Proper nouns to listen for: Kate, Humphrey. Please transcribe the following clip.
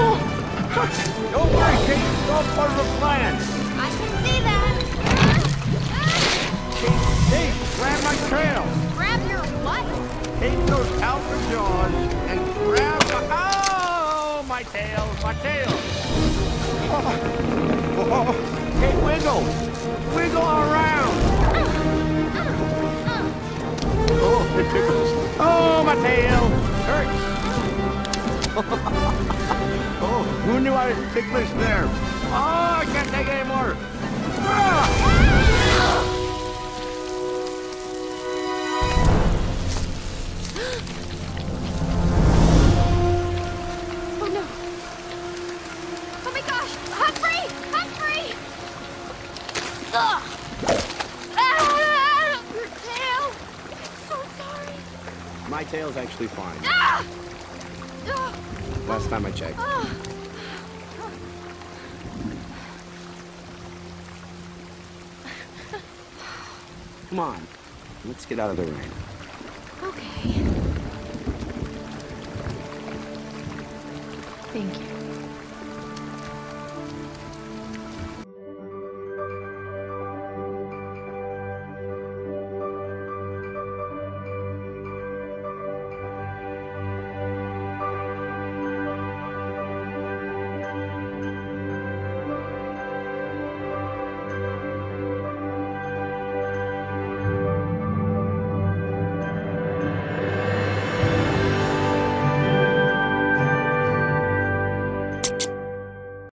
people! Don't worry, Kate. It's all part of the plan. I can see that. Kate, Kate, grab my tail. Grab your what? Kate goes out for John and grab my... Oh, my tail, my tail. Oh. Oh. Kate, wiggle. Wiggle around. Oh, it tickles. Oh, my tail. Hurts. Oh, who knew I was ticklish there? Oh, I can't take it anymore. Oh no. Oh my gosh, Humphrey! Humphrey! Ugh. Ah, your tail. I'm so sorry. My tail's actually fine. Ah! Last time I checked. Come on, let's get out of the rain. Okay. Thank you.